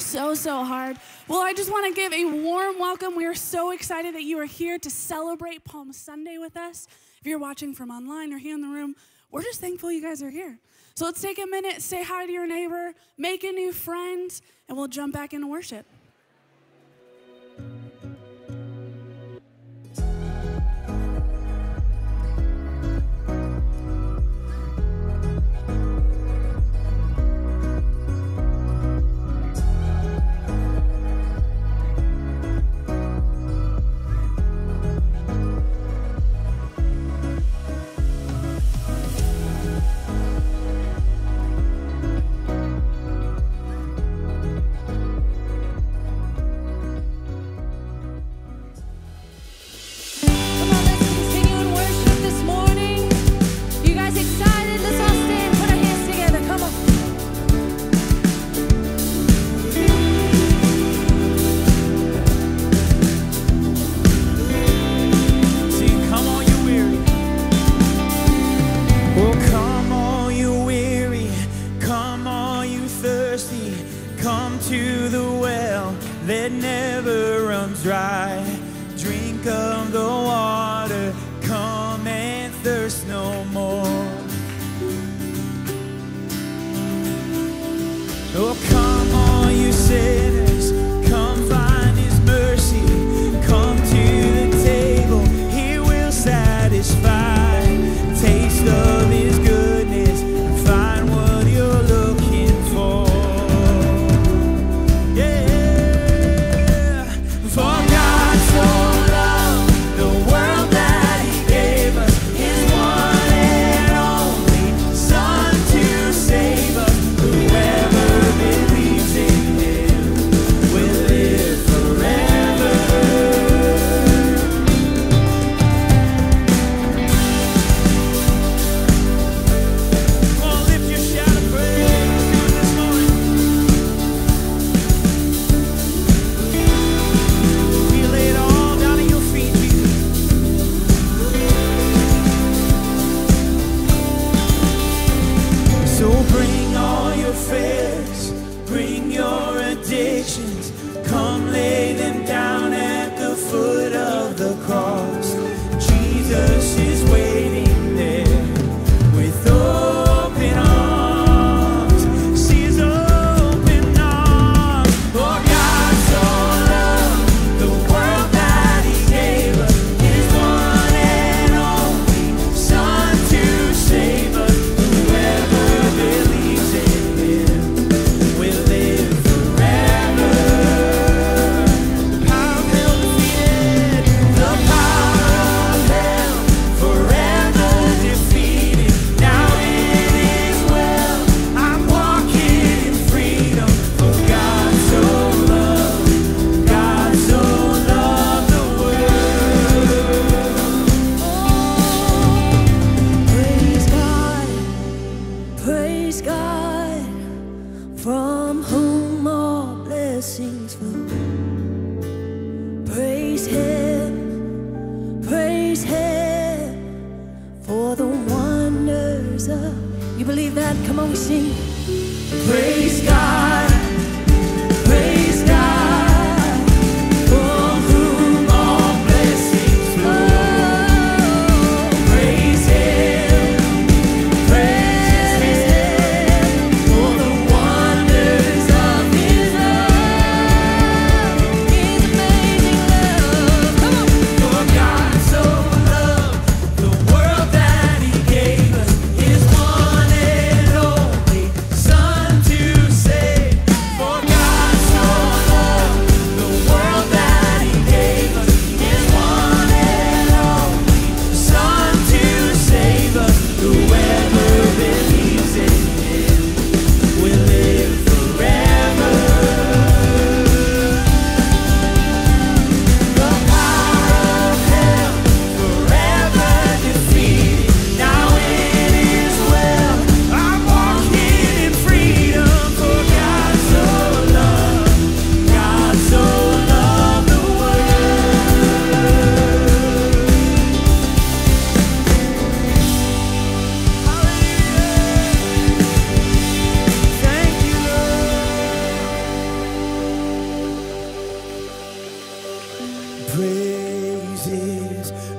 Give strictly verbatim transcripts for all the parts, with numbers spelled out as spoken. so, so hard. Well, I just want to give a warm welcome. We are so excited that you are here to celebrate Palm Sunday with us. If you're watching from online or here in the room, we're just thankful you guys are here. So let's take a minute, say hi to your neighbor, make a new friend, and we'll jump back into worship.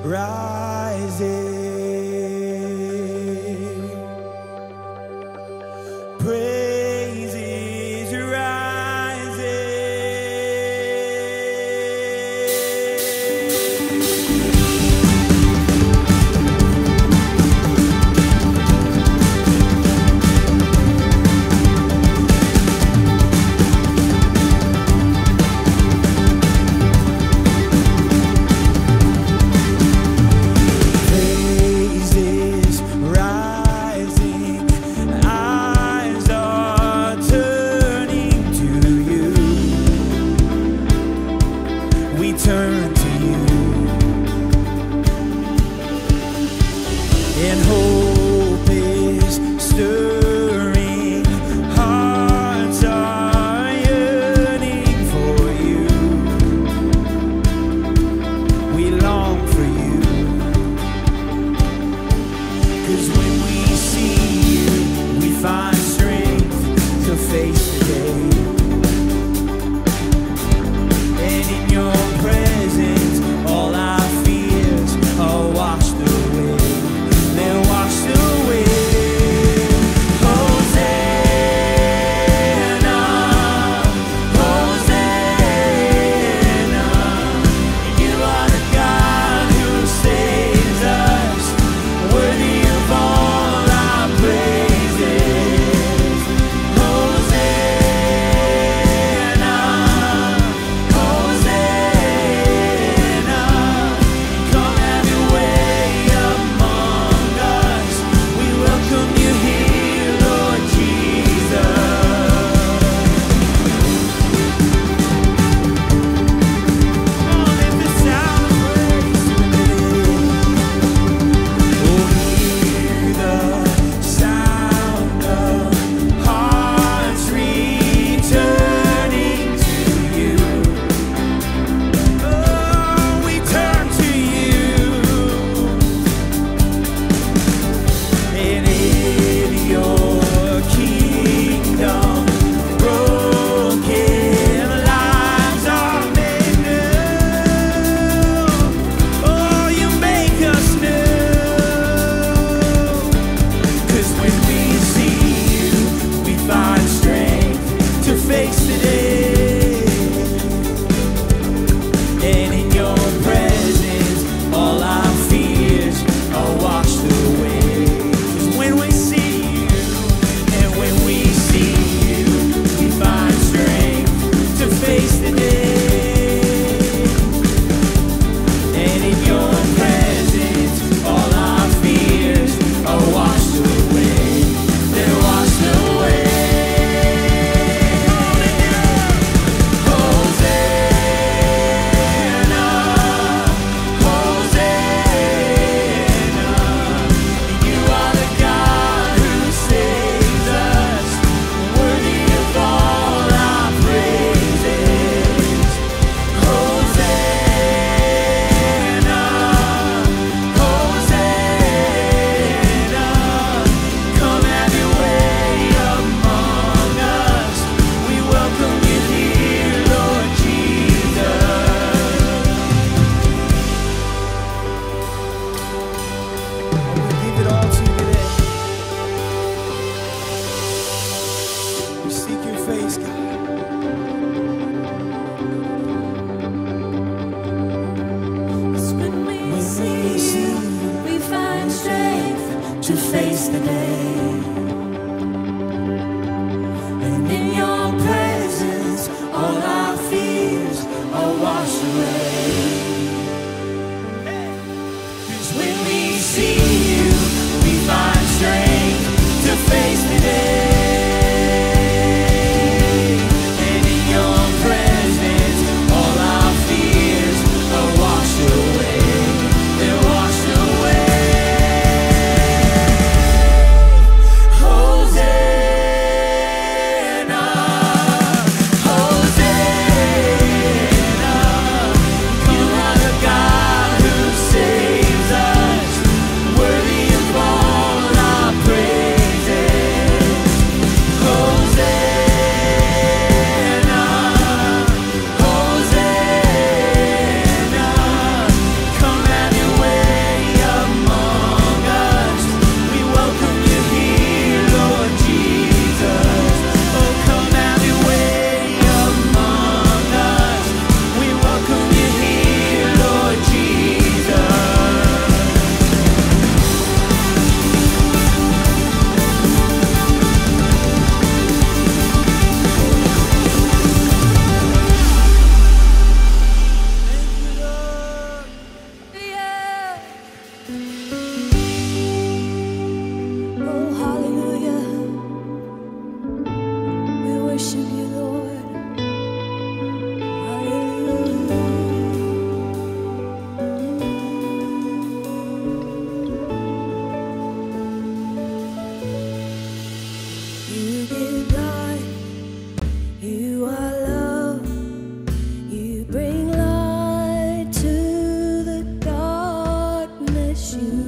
rising. Praise is You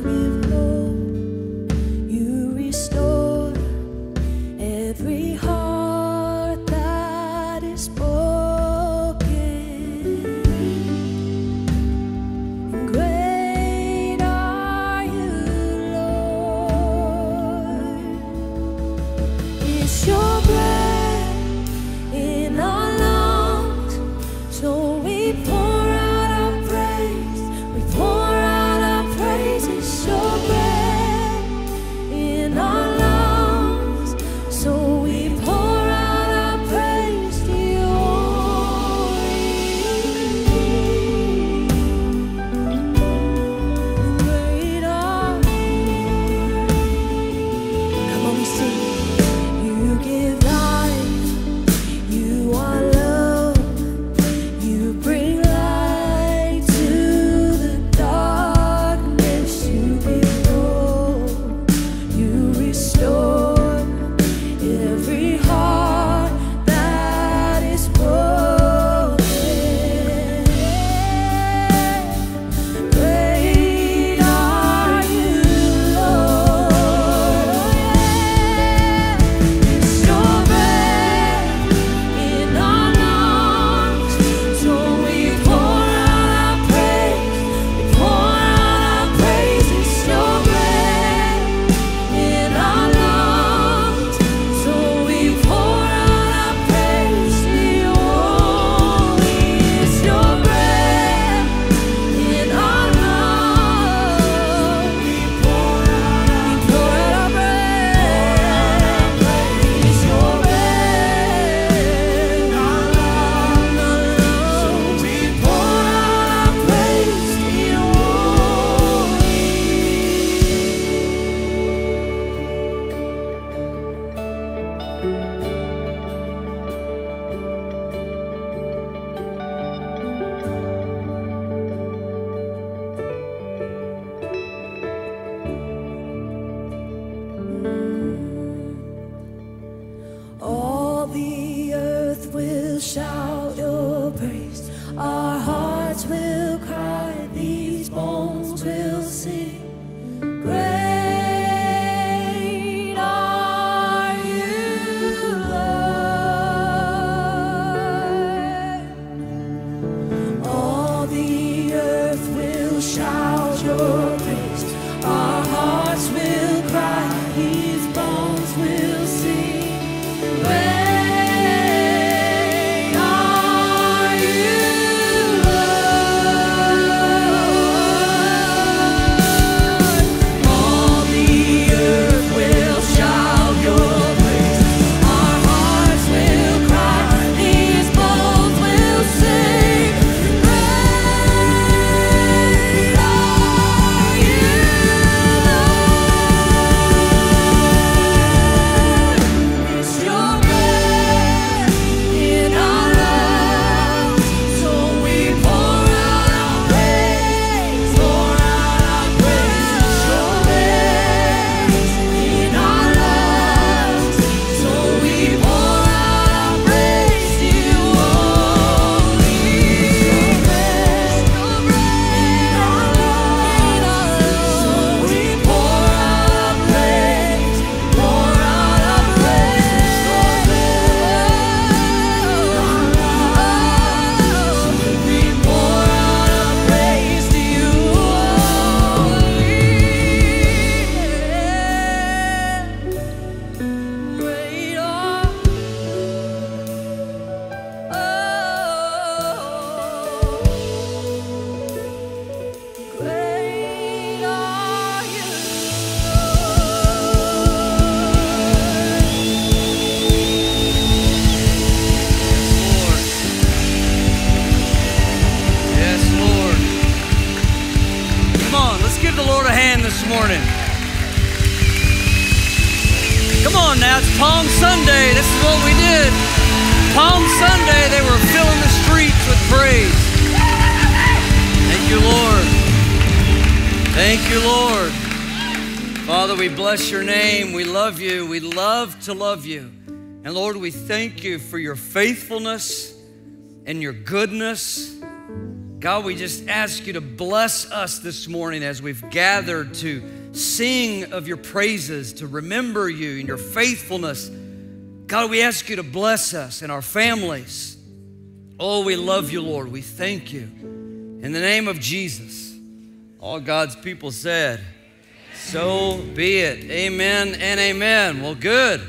give the Lord a hand this morning. Come on now, it's Palm Sunday. This is what we did. Palm Sunday, they were filling the streets with praise. Thank you, Lord. Thank you, Lord. Father, we bless your name. We love you. We love to love you. And Lord, we thank you for your faithfulness and your goodness. God, we just ask you to bless us this morning as we've gathered to sing of your praises, to remember you and your faithfulness. God, we ask you to bless us and our families. Oh, we love you, Lord. We thank you. In the name of Jesus, all God's people said, so be it. Amen and amen. Well, good.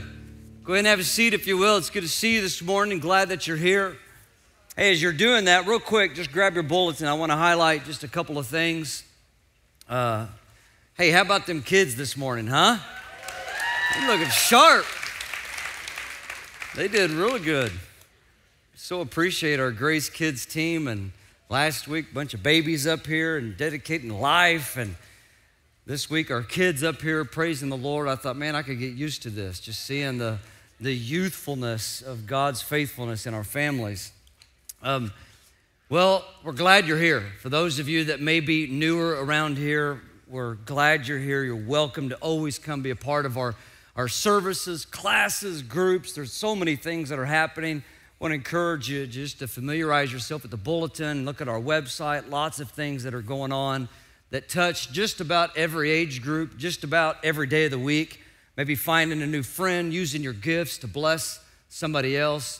Go ahead and have a seat if you will. It's good to see you this morning. Glad that you're here. Hey, as you're doing that, real quick, just grab your bulletin. I want to highlight just a couple of things. Uh, hey, how about them kids this morning, huh? They're looking sharp. They did really good. So appreciate our Grace Kids team. And last week, a bunch of babies up here and dedicating life, and this week, our kids up here praising the Lord. I thought, man, I could get used to this, just seeing the, the youthfulness of God's faithfulness in our families. Um, well, we're glad you're here. For those of you that may be newer around here, we're glad you're here. You're welcome to always come be a part of our, our services, classes, groups. There's so many things that are happening. I want to encourage you just to familiarize yourself with the bulletin, look at our website, lots of things that are going on that touch just about every age group, just about every day of the week, maybe finding a new friend, using your gifts to bless somebody else.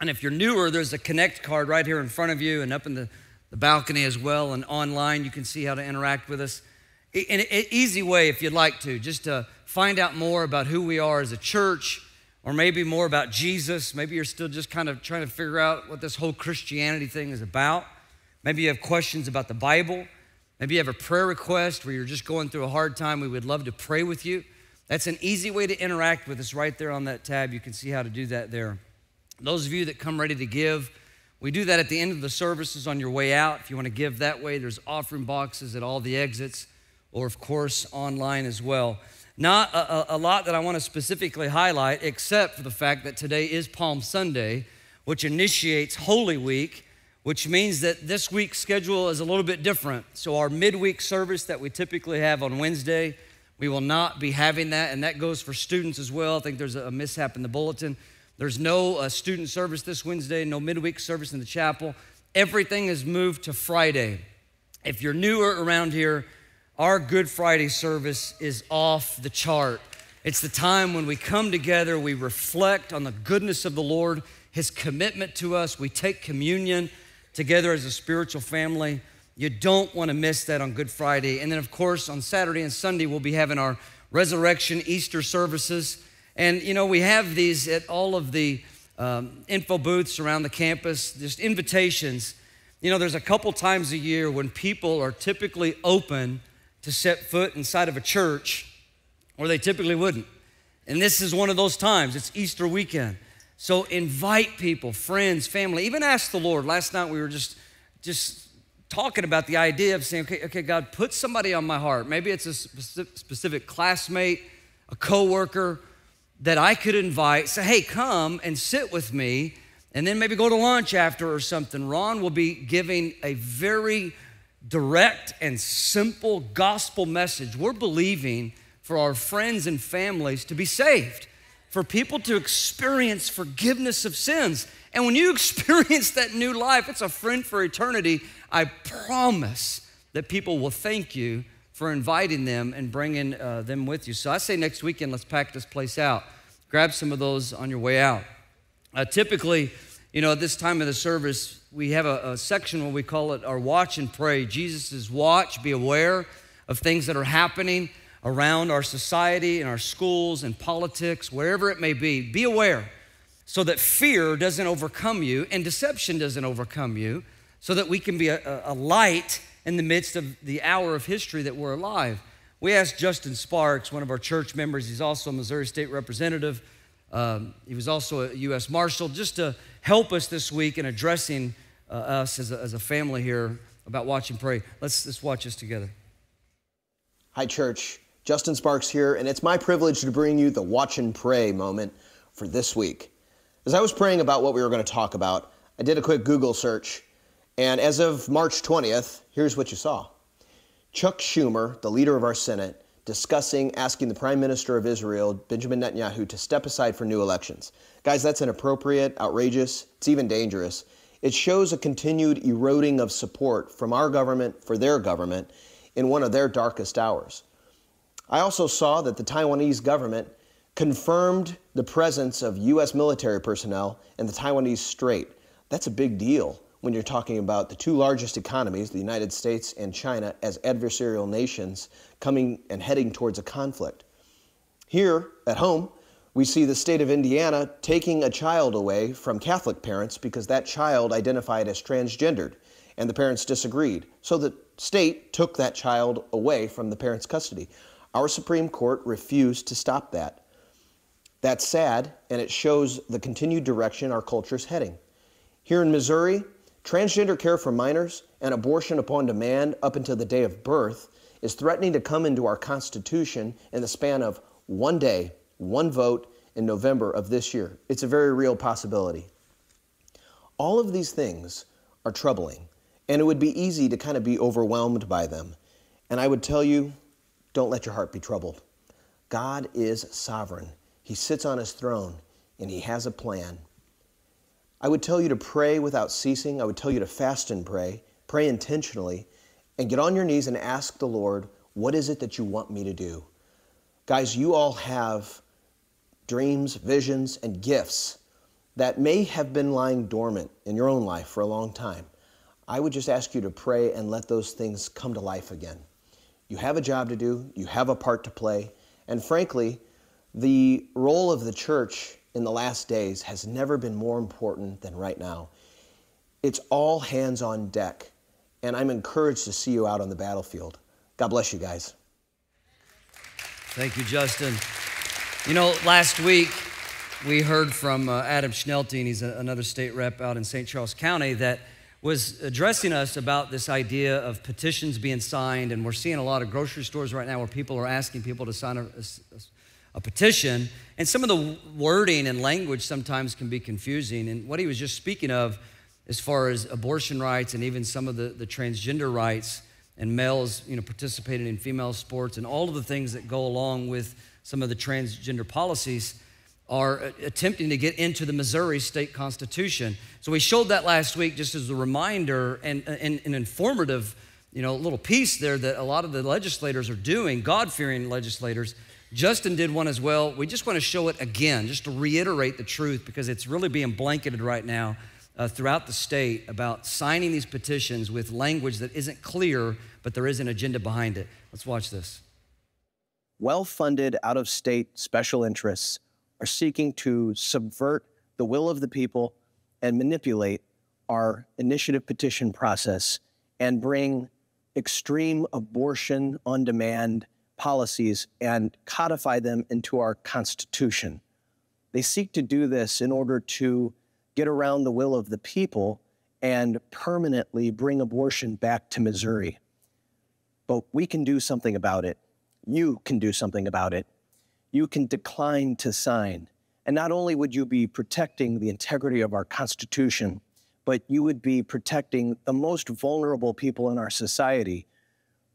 And if you're newer, there's a Connect card right here in front of you and up in the, the balcony as well, and online you can see how to interact with us. In an easy way, if you'd like to, just to find out more about who we are as a church, or maybe more about Jesus. Maybe you're still just kind of trying to figure out what this whole Christianity thing is about. Maybe you have questions about the Bible. Maybe you have a prayer request where you're just going through a hard time. We would love to pray with you. That's an easy way to interact with us right there on that tab. You can see how to do that there. Those of you that come ready to give, we do that at the end of the services on your way out. If you want to give that way, there's offering boxes at all the exits, or of course, online as well. Not a, a lot that I want to specifically highlight, except for the fact that today is Palm Sunday, which initiates Holy Week, which means that this week's schedule is a little bit different. So our midweek service that we typically have on Wednesday, we will not be having that, and that goes for students as well. I think there's a mishap in the bulletin. There's no uh, student service this Wednesday, no midweek service in the chapel. Everything is moved to Friday. If you're newer around here, our Good Friday service is off the chart. It's the time when we come together, we reflect on the goodness of the Lord, His commitment to us, we take communion together as a spiritual family. You don't want to miss that on Good Friday. And then, of course, on Saturday and Sunday, we'll be having our Resurrection Easter services. And, you know, we have these at all of the um, info booths around the campus, just invitations. You know, there's a couple times a year when people are typically open to set foot inside of a church where they typically wouldn't. And this is one of those times. It's Easter weekend. So invite people, friends, family, even ask the Lord. Last night we were just, just talking about the idea of saying, okay, okay, God, put somebody on my heart. Maybe it's a specific classmate, a coworker that I could invite. Say, hey, come and sit with me, and then maybe go to lunch after or something. Ron will be giving a very direct and simple gospel message. We're believing for our friends and families to be saved, for people to experience forgiveness of sins. And when you experience that new life, it's a friend for eternity. I promise that people will thank you for inviting them and bringing uh, them with you. So I say next weekend, let's pack this place out. Grab some of those on your way out. Uh, typically, you know, at this time of the service, we have a, a section where we call it our watch and pray. Jesus' watch, be aware of things that are happening around our society and our schools and politics, wherever it may be. Be aware so that fear doesn't overcome you and deception doesn't overcome you, so that we can be a, a light in the midst of the hour of history that we're alive. We asked Justin Sparks, one of our church members, he's also a Missouri State Representative, um, he was also a U S Marshal, just to help us this week in addressing uh, us as a, as a family here about watch and pray. Let's, let's watch this together. Hi, church. Justin Sparks here, and it's my privilege to bring you the Watch and Pray moment for this week. As I was praying about what we were going to talk about, I did a quick Google search, and as of March twentieth, here's what you saw. Chuck Schumer, the leader of our Senate, discussing asking the Prime Minister of Israel, Benjamin Netanyahu, to step aside for new elections. Guys, that's inappropriate, outrageous, it's even dangerous. It shows a continued eroding of support from our government for their government in one of their darkest hours. I also saw that the Taiwanese government confirmed the presence of U S military personnel in the Taiwanese Strait. That's a big deal when you're talking about the two largest economies, the United States and China, as adversarial nations coming and heading towards a conflict. Here at home, we see the state of Indiana taking a child away from Catholic parents because that child identified as transgendered, and the parents disagreed. So the state took that child away from the parents' custody. Our Supreme Court refused to stop that. That's sad, and it shows the continued direction our culture's heading. Here in Missouri, transgender care for minors and abortion upon demand up until the day of birth is threatening to come into our Constitution in the span of one day, one vote in November of this year. It's a very real possibility. All of these things are troubling, and it would be easy to kind of be overwhelmed by them. And I would tell you, don't let your heart be troubled. God is sovereign. He sits on his throne, and he has a plan. I would tell you to pray without ceasing. I would tell you to fast and pray. Pray intentionally, and get on your knees and ask the Lord, what is it that you want me to do? Guys, you all have dreams, visions, and gifts that may have been lying dormant in your own life for a long time. I would just ask you to pray and let those things come to life again. You have a job to do, you have a part to play, and frankly, the role of the church in the last days has never been more important than right now. It's all hands on deck, and I'm encouraged to see you out on the battlefield. God bless you guys. Thank you, Justin. You know, last week we heard from uh, Adam Schnelty, and he's a, another state rep out in Saint Charles County, that was addressing us about this idea of petitions being signed, and we're seeing a lot of grocery stores right now where people are asking people to sign a, a, a petition, and some of the wording and language sometimes can be confusing, and what he was just speaking of as far as abortion rights and even some of the, the transgender rights and males, you know, participating in female sports and all of the things that go along with some of the transgender policies are attempting to get into the Missouri state constitution. So we showed that last week just as a reminder and an informative, you know, little piece there that a lot of the legislators are doing, God-fearing legislators. Justin did one as well. We just want to show it again, just to reiterate the truth, because it's really being blanketed right now uh, throughout the state about signing these petitions with language that isn't clear, but there is an agenda behind it. Let's watch this. Well-funded out-of-state special interests are seeking to subvert the will of the people and manipulate our initiative petition process and bring extreme abortion on demand policies and codify them into our Constitution. They seek to do this in order to get around the will of the people and permanently bring abortion back to Missouri. But we can do something about it. You can do something about it. You can decline to sign. And not only would you be protecting the integrity of our Constitution, but you would be protecting the most vulnerable people in our society,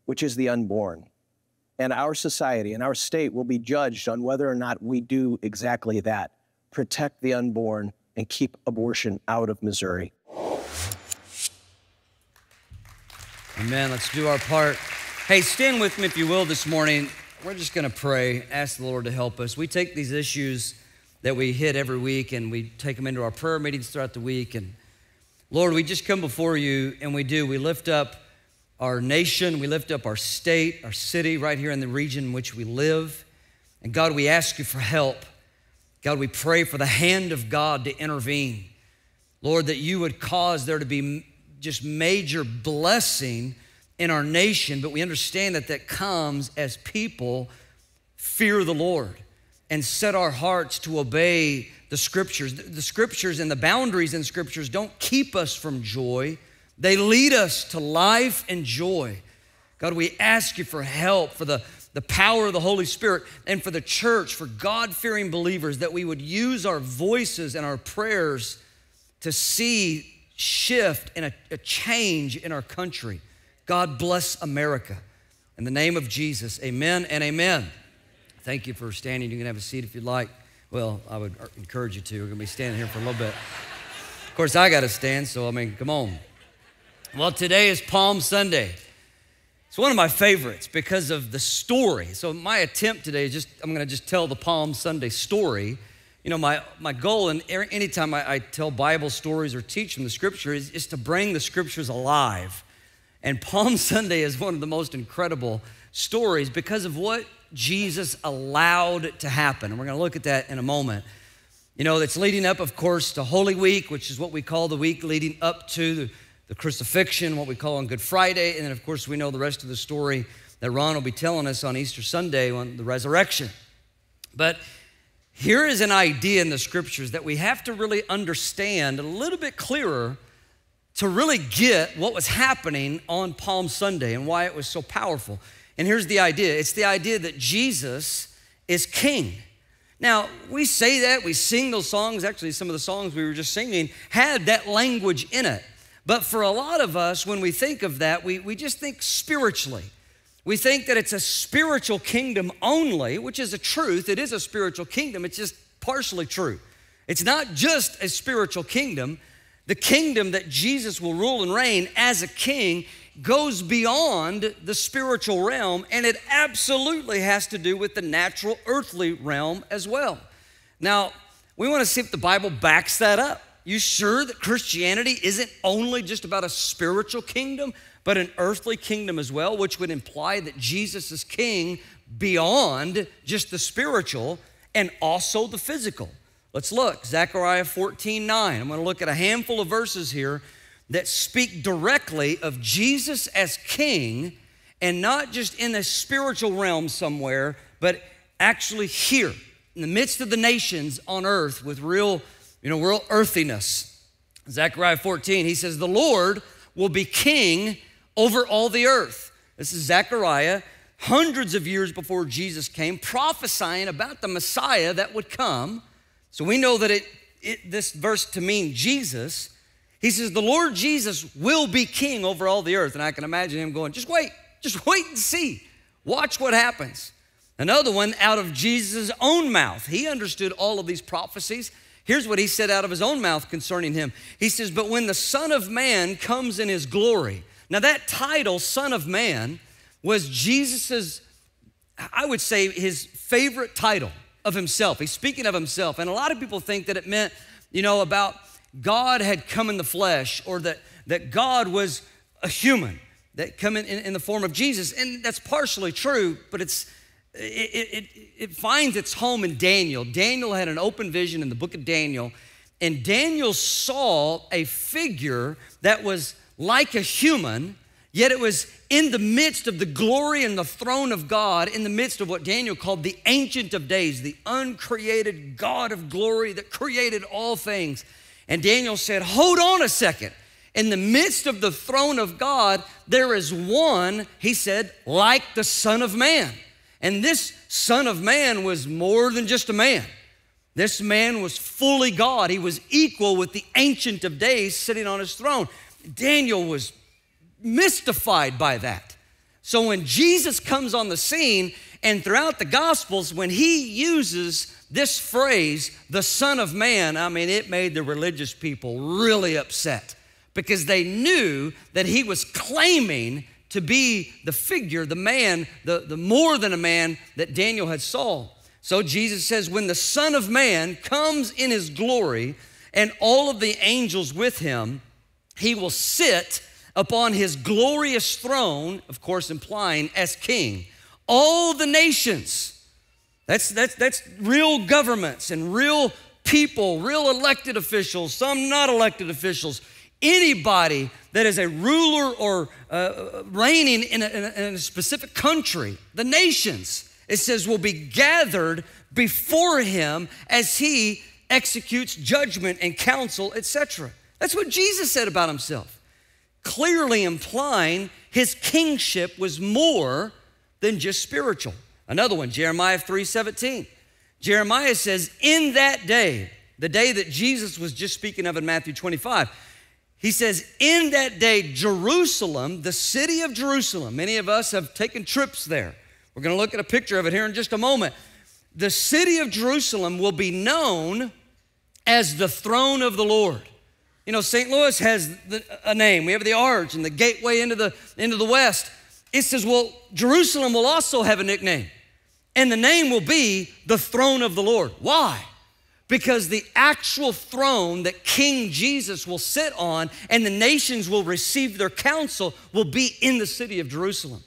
which is the unborn. And our society and our state will be judged on whether or not we do exactly that, protect the unborn and keep abortion out of Missouri. Amen, let's do our part. Hey, stand with me if you will this morning. We're just going to pray, ask the Lord to help us. We take these issues that we hit every week, and we take them into our prayer meetings throughout the week. And Lord, we just come before you, and we do. We lift up our nation. We lift up our state, our city, right here in the region in which we live. And God, we ask you for help. God, we pray for the hand of God to intervene. Lord, that you would cause there to be just major blessing in our nation, but we understand that that comes as people fear the Lord and set our hearts to obey the scriptures. The scriptures and the boundaries in scriptures don't keep us from joy. They lead us to life and joy. God, we ask you for help, for the, the power of the Holy Spirit, and for the church, for God-fearing believers, that we would use our voices and our prayers to see shift and a, a change in our country. God bless America. In the name of Jesus, amen and amen. Thank you for standing. You can have a seat if you'd like. Well, I would encourage you to. We're going to be standing here for a little bit. Of course, I got to stand, so I mean, come on. Well, today is Palm Sunday. It's one of my favorites because of the story. So my attempt today is just, I'm going to just tell the Palm Sunday story. You know, my, my goal, and anytime I, I tell Bible stories or teach from the Scripture, is, is to bring the Scriptures alive. And Palm Sunday is one of the most incredible stories because of what Jesus allowed to happen. And we're going to look at that in a moment. You know, that's leading up, of course, to Holy Week, which is what we call the week leading up to the, the crucifixion, what we call on Good Friday. And then, of course, we know the rest of the story that Ron will be telling us on Easter Sunday on the resurrection. But here is an idea in the Scriptures that we have to really understand a little bit clearer to really get what was happening on Palm Sunday and why it was so powerful. And here's the idea. It's the idea that Jesus is king. Now, we say that, we sing those songs. Actually, some of the songs we were just singing had that language in it. But for a lot of us, when we think of that, we, we just think spiritually. We think that it's a spiritual kingdom only, which is a truth. It is a spiritual kingdom. It's just partially true. It's not just a spiritual kingdom. The kingdom that Jesus will rule and reign as a king goes beyond the spiritual realm, and it absolutely has to do with the natural earthly realm as well. Now, we want to see if the Bible backs that up. You sure that Christianity isn't only just about a spiritual kingdom, but an earthly kingdom as well, which would imply that Jesus is king beyond just the spiritual and also the physical? Let's look, Zechariah fourteen nine. I'm going to look at a handful of verses here that speak directly of Jesus as king, and not just in a spiritual realm somewhere, but actually here in the midst of the nations on earth with real, you know, real earthiness. Zechariah fourteen, he says, "The Lord will be king over all the earth." This is Zechariah, hundreds of years before Jesus came, prophesying about the Messiah that would come. So we know that it, it, this verse to mean Jesus. He says, the Lord Jesus will be king over all the earth. And I can imagine him going, just wait, just wait and see. Watch what happens. Another one out of Jesus' own mouth. He understood all of these prophecies. Here's what he said out of his own mouth concerning him. He says, but when the Son of Man comes in his glory. Now that title, Son of Man, was Jesus's, I would say, his favorite title of himself. He's speaking of himself. And a lot of people think that it meant, you know, about God had come in the flesh, or that, that God was a human that come in, in, in the form of Jesus. And that's partially true, but it's, it, it, it finds its home in Daniel. Daniel had an open vision in the book of Daniel, and Daniel saw a figure that was like a human, yet it was in the midst of the glory and the throne of God, in the midst of what Daniel called the Ancient of Days, the uncreated God of glory that created all things. And Daniel said, hold on a second. In the midst of the throne of God, there is one, he said, like the Son of Man. And this Son of Man was more than just a man. This man was fully God. He was equal with the Ancient of Days sitting on his throne. Daniel was mystified by that. So when Jesus comes on the scene, and throughout the Gospels, when he uses this phrase, the Son of Man, I mean, it made the religious people really upset because they knew that he was claiming to be the figure, the man, the, the more than a man that Daniel had saw. So Jesus says, when the Son of Man comes in his glory and all of the angels with him, he will sit upon his glorious throne, of course, implying as king. All the nations, that's, that's, that's real governments and real people, real elected officials, some not elected officials, anybody that is a ruler or uh, reigning in a, in, a, in a specific country, the nations, it says, will be gathered before him as he executes judgment and counsel, et cetera. That's what Jesus said about himself, clearly implying His kingship was more than just spiritual. Another one, Jeremiah three seventeen. Jeremiah says, in that day, the day that Jesus was just speaking of in Matthew twenty-five, he says, in that day, Jerusalem, the city of Jerusalem, many of us have taken trips there. We're going to look at a picture of it here in just a moment. The city of Jerusalem will be known as the throne of the Lord. You know, Saint Louis has the, a name. We have the Arch and the gateway into the, into the West. It says, well, Jerusalem will also have a nickname, and the name will be the throne of the Lord. Why? Because the actual throne that King Jesus will sit on and the nations will receive their counsel will be in the city of Jerusalem.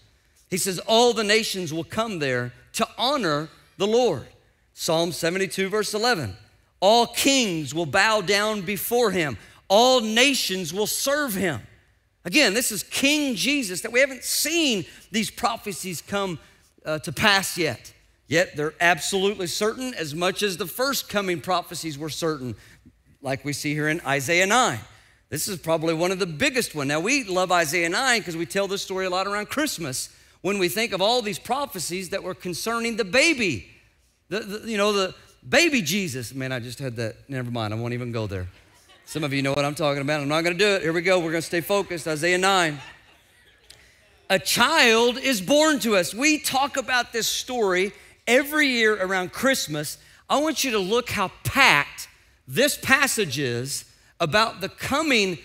He says, all the nations will come there to honor the Lord. Psalm seventy-two, verse eleven. All kings will bow down before him. All nations will serve him. Again, this is King Jesus that we haven't seen these prophecies come uh, to pass yet. Yet they're absolutely certain, as much as the first coming prophecies were certain, like we see here in Isaiah nine. This is probably one of the biggest ones. Now, we love Isaiah nine because we tell this story a lot around Christmas when we think of all these prophecies that were concerning the baby, the, the, you know, the baby Jesus. Man, I just had that. Never mind. I won't even go there. Some of you know what I'm talking about. I'm not going to do it. Here we go. We're going to stay focused. Isaiah nine. A child is born to us. We talk about this story every year around Christmas. I want you to look how packed this passage is about the coming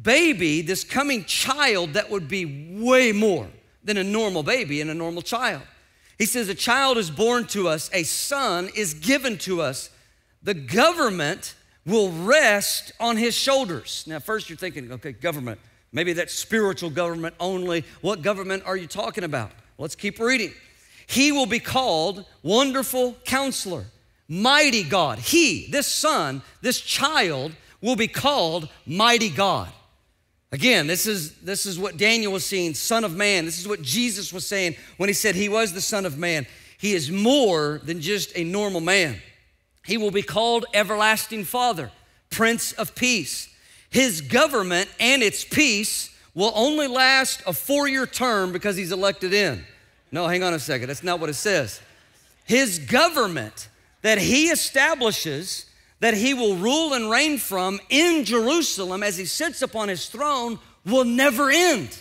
baby, this coming child that would be way more than a normal baby and a normal child. He says, a child is born to us, a son is given to us. The government will rest on his shoulders. Now, first you're thinking, okay, government, maybe that's spiritual government only. What government are you talking about? Let's keep reading. He will be called Wonderful Counselor, Mighty God. He, this son, this child, will be called Mighty God. Again, this is, this is what Daniel was seeing, Son of Man. This is what Jesus was saying when he said he was the Son of Man. He is more than just a normal man. He will be called Everlasting Father, Prince of Peace. His government and its peace will only last a four-year term because he's elected in. No, hang on a second. That's not what it says. His government that he establishes, that he will rule and reign from in Jerusalem as he sits upon his throne, will never end.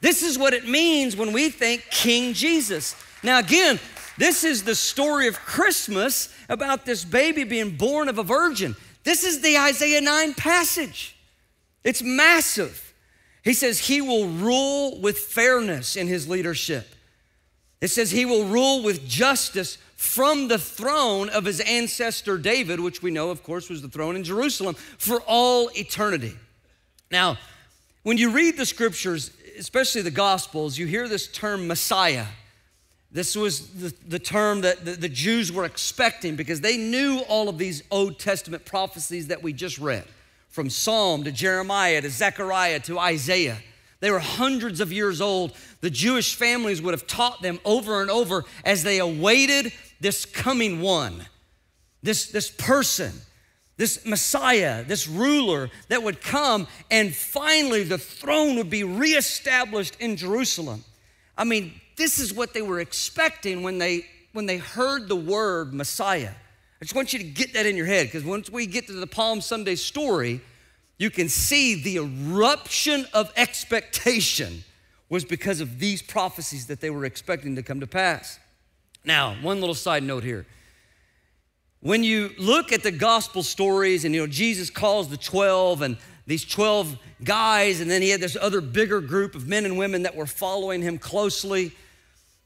This is what it means when we think King Jesus. Now again, this is the story of Christmas about this baby being born of a virgin. This is the Isaiah nine passage. It's massive. He says he will rule with fairness in his leadership. It says he will rule with justice from the throne of his ancestor David, which we know, of course, was the throne in Jerusalem, for all eternity. Now, when you read the scriptures, especially the Gospels, you hear this term Messiah. This was the, the term that the, the Jews were expecting because they knew all of these Old Testament prophecies that we just read, from Psalm to Jeremiah to Zechariah to Isaiah. They were hundreds of years old. The Jewish families would have taught them over and over as they awaited this coming one, this, this person, this Messiah, this ruler that would come, and finally the throne would be reestablished in Jerusalem. I mean, this is what they were expecting when they, when they heard the word Messiah. I just want you to get that in your head, because once we get to the Palm Sunday story, you can see the eruption of expectation was because of these prophecies that they were expecting to come to pass. Now, one little side note here. When you look at the gospel stories and, you know, Jesus calls the twelve and these twelve guys, and then he had this other bigger group of men and women that were following him closely,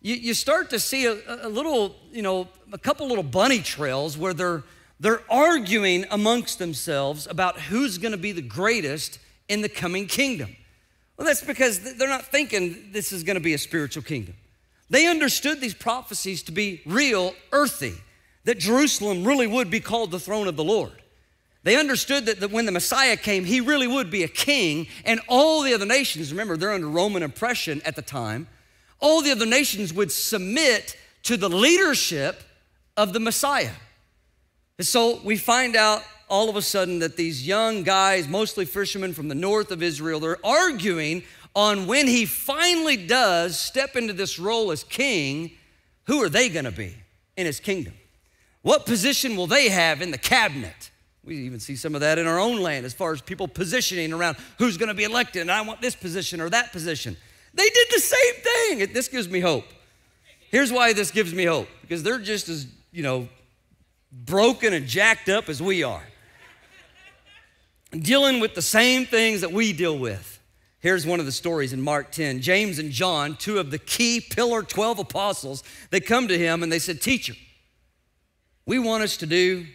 you, you start to see a, a little, you know, a couple little bunny trails where they're They're arguing amongst themselves about who's going to be the greatest in the coming kingdom. Well, that's because they're not thinking this is going to be a spiritual kingdom. They understood these prophecies to be real, earthy, that Jerusalem really would be called the throne of the Lord. They understood that when the Messiah came, he really would be a king, and all the other nations, remember, they're under Roman oppression at the time, all the other nations would submit to the leadership of the Messiah. And so we find out all of a sudden that these young guys, mostly fishermen from the north of Israel, they're arguing on when he finally does step into this role as king, who are they going to be in his kingdom? What position will they have in the cabinet? We even see some of that in our own land as far as people positioning around who's going to be elected, and I want this position or that position. They did the same thing. This gives me hope. Here's why this gives me hope, because they're just as, you know, broken and jacked up as we are, dealing with the same things that we deal with. Here's one of the stories in Mark ten. James and John, two of the key pillar twelve apostles, they come to him and they said, "Teacher, we want us to do,"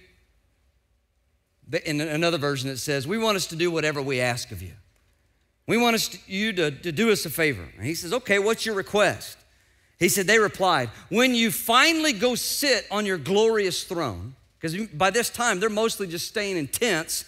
in another version it says, "we want us to do whatever we ask of you. We want us to, you to, to do us a favor." And he says, "Okay, what's your request?" He said, they replied, "When you finally go sit on your glorious throne," because by this time they're mostly just staying in tents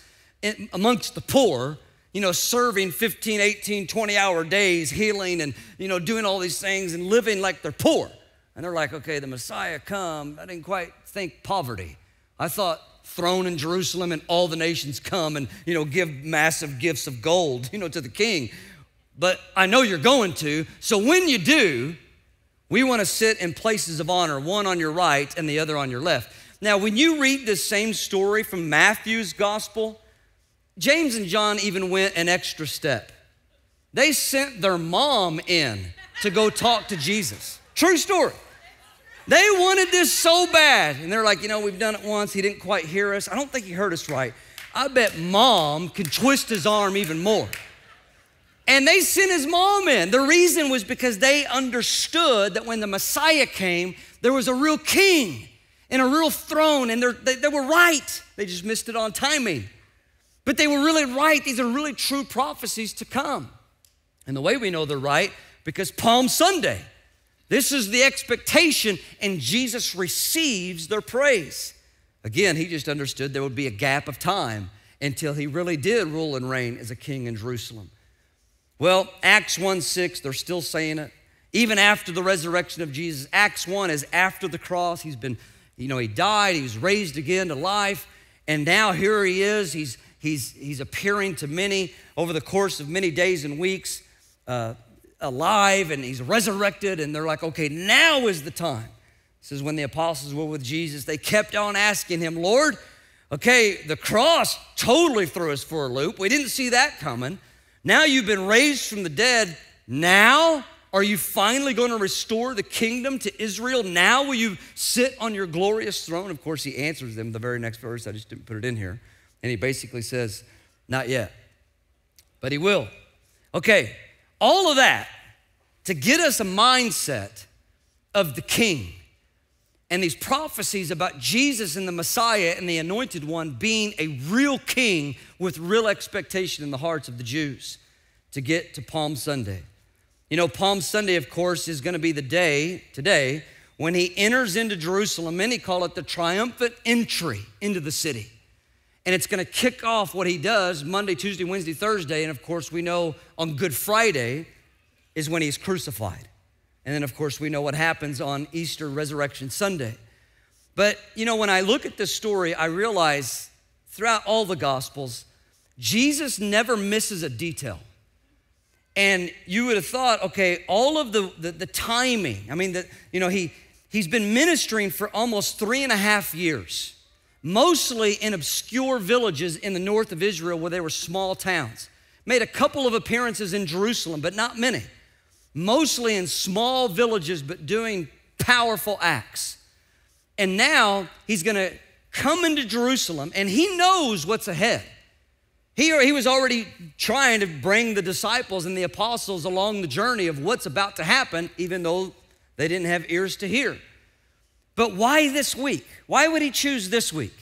amongst the poor, you know, serving fifteen, eighteen, twenty hour days, healing and, you know, doing all these things and living like they're poor. And they're like, okay, the Messiah come. I didn't quite think poverty. I thought throne in Jerusalem and all the nations come and, you know, give massive gifts of gold, you know, to the king. But I know you're going to. So when you do, we want to sit in places of honor, one on your right and the other on your left. Now, when you read this same story from Matthew's gospel, James and John even went an extra step. They sent their mom in to go talk to Jesus. True story. They wanted this so bad. And they're like, you know, we've done it once. He didn't quite hear us. I don't think he heard us right. I bet mom could twist his arm even more. And they sent his mom in. The reason was because they understood that when the Messiah came, there was a real king and a real throne. And they, they were right. They just missed it on timing. But they were really right. These are really true prophecies to come. And the way we know they're right, because Palm Sunday, this is the expectation, and Jesus receives their praise. Again, he just understood there would be a gap of time until he really did rule and reign as a king in Jerusalem. Well, Acts one six, they're still saying it. Even after the resurrection of Jesus, Acts one is after the cross. He's been, you know, he died, he was raised again to life, and now here he is. He's He's, he's appearing to many over the course of many days and weeks, uh, alive, and he's resurrected, and they're like, okay, now is the time. This is when the apostles were with Jesus. They kept on asking him, "Lord, okay, the cross totally threw us for a loop. We didn't see that coming. Now you've been raised from the dead. Now are you finally going to restore the kingdom to Israel? Now will you sit on your glorious throne?" Of course, he answers them the very next verse. I just didn't put it in here. And he basically says, not yet, but he will. Okay, all of that to get us a mindset of the king and these prophecies about Jesus and the Messiah and the anointed one being a real king with real expectation in the hearts of the Jews to get to Palm Sunday. You know, Palm Sunday, of course, is going to be the day today when he enters into Jerusalem. Many call it the triumphant entry into the city. And it's going to kick off what he does Monday, Tuesday, Wednesday, Thursday. And, of course, we know on Good Friday is when he's crucified. And then, of course, we know what happens on Easter Resurrection Sunday. But, you know, when I look at this story, I realize throughout all the Gospels, Jesus never misses a detail. And you would have thought, okay, all of the, the, the timing. I mean, the, you know, he, he's been ministering for almost three and a half years. Mostly in obscure villages in the north of Israel where they were small towns. Made a couple of appearances in Jerusalem, but not many. Mostly in small villages, but doing powerful acts. And now he's going to come into Jerusalem, and he knows what's ahead. He, he was already trying to bring the disciples and the apostles along the journey of what's about to happen, even though they didn't have ears to hear. But why this week? Why would he choose this week?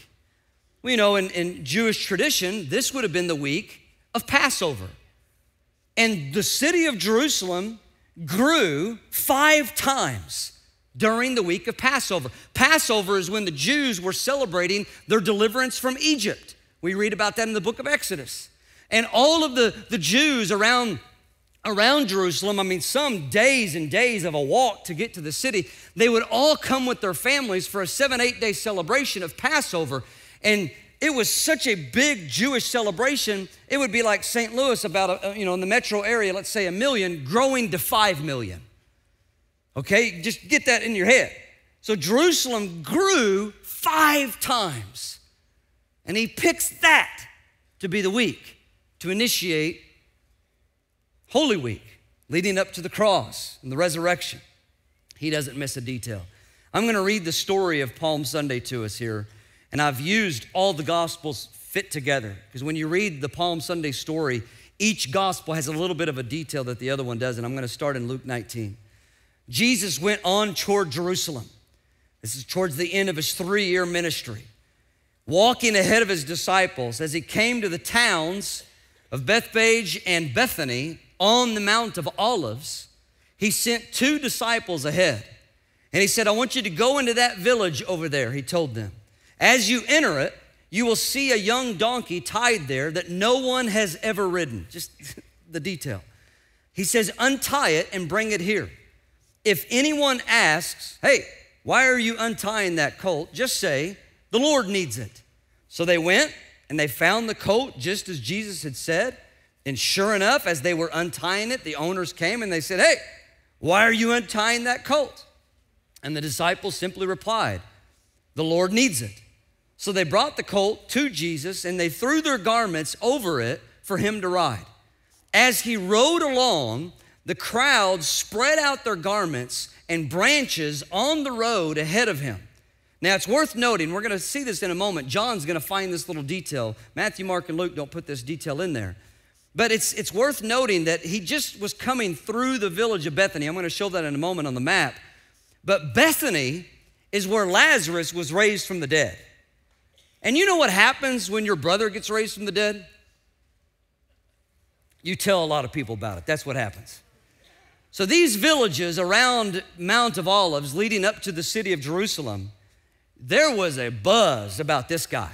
Well, you know, in, in Jewish tradition, this would have been the week of Passover. And the city of Jerusalem grew five times during the week of Passover. Passover is when the Jews were celebrating their deliverance from Egypt. We read about that in the book of Exodus. And all of the, the Jews around Around Jerusalem, I mean, some days and days of a walk to get to the city, they would all come with their families for a seven, eight day celebration of Passover. And it was such a big Jewish celebration, it would be like Saint Louis about, a, you know, in the metro area, let's say a million, growing to five million. Okay, just get that in your head. So Jerusalem grew five times. And he picks that to be the week to initiate Holy Week, leading up to the cross and the resurrection. He doesn't miss a detail. I'm going to read the story of Palm Sunday to us here. And I've used all the Gospels fit together, because when you read the Palm Sunday story, each Gospel has a little bit of a detail that the other one doesn't. I'm going to start in Luke nineteen. Jesus went on toward Jerusalem. This is towards the end of his three-year ministry. Walking ahead of his disciples as he came to the towns of Bethpage and Bethany on the Mount of Olives, he sent two disciples ahead. And he said, I want you to go into that village over there, he told them. As you enter it, you will see a young donkey tied there that no one has ever ridden. Just the detail. He says, untie it and bring it here. If anyone asks, hey, why are you untying that colt? Just say, the Lord needs it. So they went and they found the colt just as Jesus had said. And sure enough, as they were untying it, the owners came and they said, hey, why are you untying that colt? And the disciples simply replied, the Lord needs it. So they brought the colt to Jesus and they threw their garments over it for him to ride. As he rode along, the crowd spread out their garments and branches on the road ahead of him. Now, it's worth noting, we're going to see this in a moment. John's going to find this little detail. Matthew, Mark, and Luke don't put this detail in there. But it's, it's worth noting that he just was coming through the village of Bethany. I'm going to show that in a moment on the map. But Bethany is where Lazarus was raised from the dead. And you know what happens when your brother gets raised from the dead? You tell a lot of people about it. That's what happens. So these villages around Mount of Olives leading up to the city of Jerusalem, there was a buzz about this guy.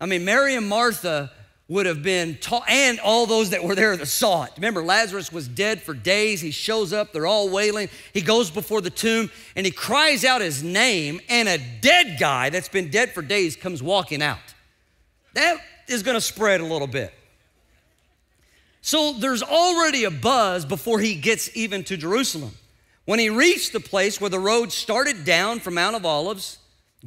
I mean, Mary and Martha would have been taught, and all those that were there that saw it. Remember, Lazarus was dead for days. He shows up, they're all wailing. He goes before the tomb and he cries out his name, and a dead guy that's been dead for days comes walking out. That is gonna spread a little bit. So there's already a buzz before he gets even to Jerusalem. When he reached the place where the road started down from Mount of Olives,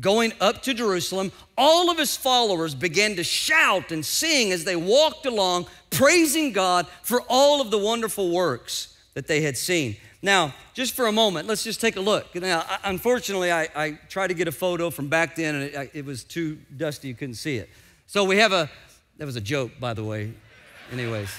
going up to Jerusalem, all of his followers began to shout and sing as they walked along, praising God for all of the wonderful works that they had seen. Now, just for a moment, let's just take a look. Now, unfortunately, I, I tried to get a photo from back then, and it, it was too dusty, you couldn't see it. So we have a, that was a joke, by the way, anyways.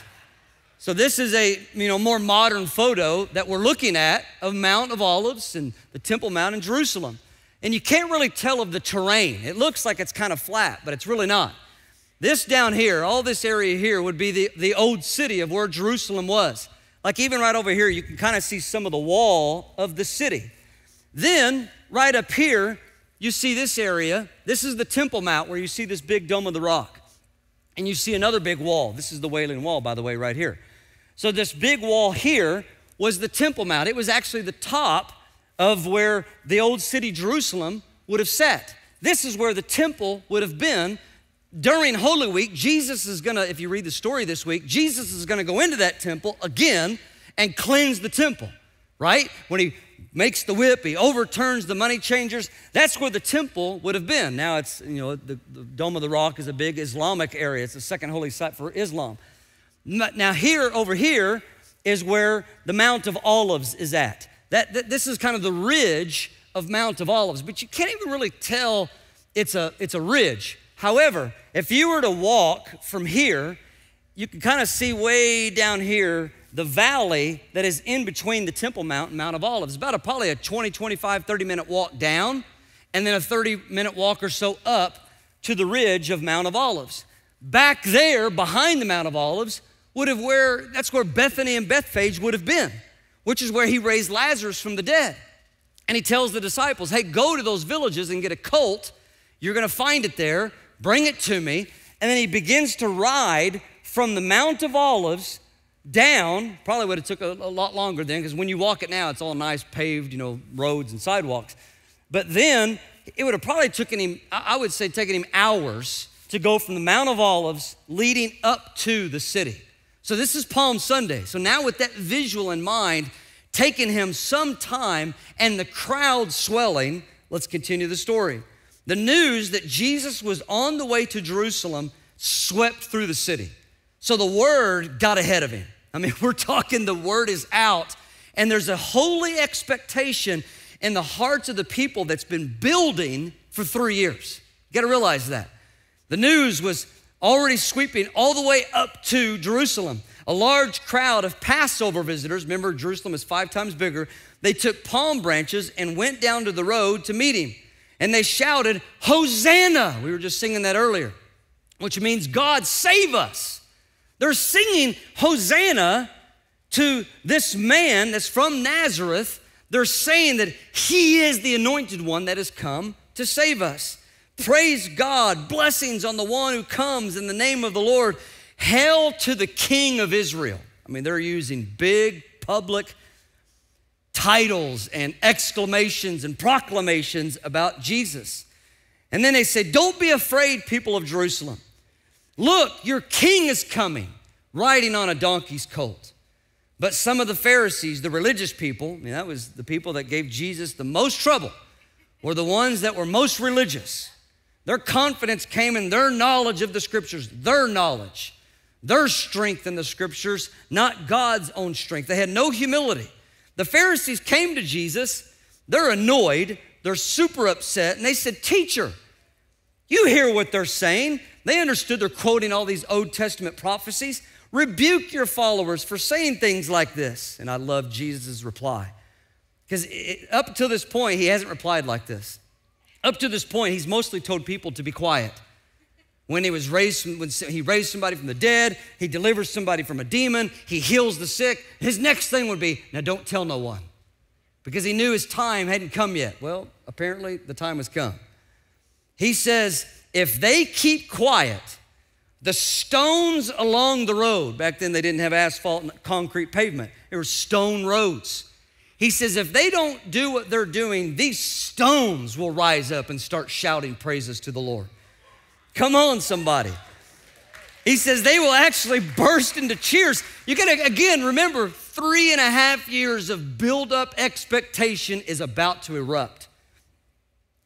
So this is a you know more modern photo that we're looking at of Mount of Olives and the Temple Mount in Jerusalem. And you can't really tell of the terrain. It looks like it's kind of flat, but it's really not. This down here, all this area here would be the, the old city of where Jerusalem was. Like even right over here, you can kind of see some of the wall of the city. Then right up here, you see this area. This is the Temple Mount where you see this big Dome of the Rock. And you see another big wall. This is the Wailing Wall, by the way, right here. So this big wall here was the Temple Mount. It was actually the top of where the old city Jerusalem would have sat. This is where the temple would have been during Holy Week. Jesus is gonna, if you read the story this week, Jesus is gonna go into that temple again and cleanse the temple, right? When he makes the whip, he overturns the money changers. That's where the temple would have been. Now it's, you know, the, the Dome of the Rock is a big Islamic area. It's the second holy site for Islam. Now here, over here, is where the Mount of Olives is at. That, that, this is kind of the ridge of Mount of Olives, but you can't even really tell it's a, it's a ridge. However, if you were to walk from here, you can kind of see way down here the valley that is in between the Temple Mount and Mount of Olives. About a, probably a twenty, twenty-five, thirty minute walk down, and then a thirty minute walk or so up to the ridge of Mount of Olives. Back there, behind the Mount of Olives, would have where, that's where Bethany and Bethphage would have been, which is where he raised Lazarus from the dead. And he tells the disciples, hey, go to those villages and get a colt. You're gonna find it there, bring it to me. And then he begins to ride from the Mount of Olives down. Probably would've took a, a lot longer then, because when you walk it now, it's all nice paved, you know, roads and sidewalks. But then it would've probably taken him, I would say taken him hours to go from the Mount of Olives leading up to the city. So this is Palm Sunday. So now with that visual in mind, taking him some time and the crowd swelling, let's continue the story. The news that Jesus was on the way to Jerusalem swept through the city. So the word got ahead of him. I mean, we're talking the word is out, and there's a holy expectation in the hearts of the people that's been building for three years. You gotta realize that. The news was already sweeping all the way up to Jerusalem. A large crowd of Passover visitors, remember Jerusalem is five times bigger, they took palm branches and went down to the road to meet him. And they shouted, Hosanna! We were just singing that earlier, which means God save us. They're singing Hosanna to this man that's from Nazareth. They're saying that he is the anointed one that has come to save us. Praise God, blessings on the one who comes in the name of the Lord. Hail to the King of Israel. I mean, they're using big public titles and exclamations and proclamations about Jesus. And then they say, don't be afraid, people of Jerusalem. Look, your king is coming, riding on a donkey's colt. But some of the Pharisees, the religious people, I mean, that was the people that gave Jesus the most trouble, were the ones that were most religious. Their confidence came in their knowledge of the scriptures, their knowledge, their strength in the scriptures, not God's own strength. They had no humility. The Pharisees came to Jesus, they're annoyed, they're super upset, and they said, teacher, you hear what they're saying. They understood they're quoting all these Old Testament prophecies. Rebuke your followers for saying things like this. And I love Jesus' reply, because up to this point, he hasn't replied like this. Up to this point, he's mostly told people to be quiet. When he was raised, when he raised somebody from the dead, he delivers somebody from a demon, he heals the sick. His next thing would be, now don't tell no one, because he knew his time hadn't come yet. Well, apparently the time has come. He says, if they keep quiet, the stones along the road, back then they didn't have asphalt and concrete pavement, they were stone roads. He says, if they don't do what they're doing, these stones will rise up and start shouting praises to the Lord. Come on, somebody. He says they will actually burst into cheers. You gotta, again, remember, three and a half years of build-up expectation is about to erupt.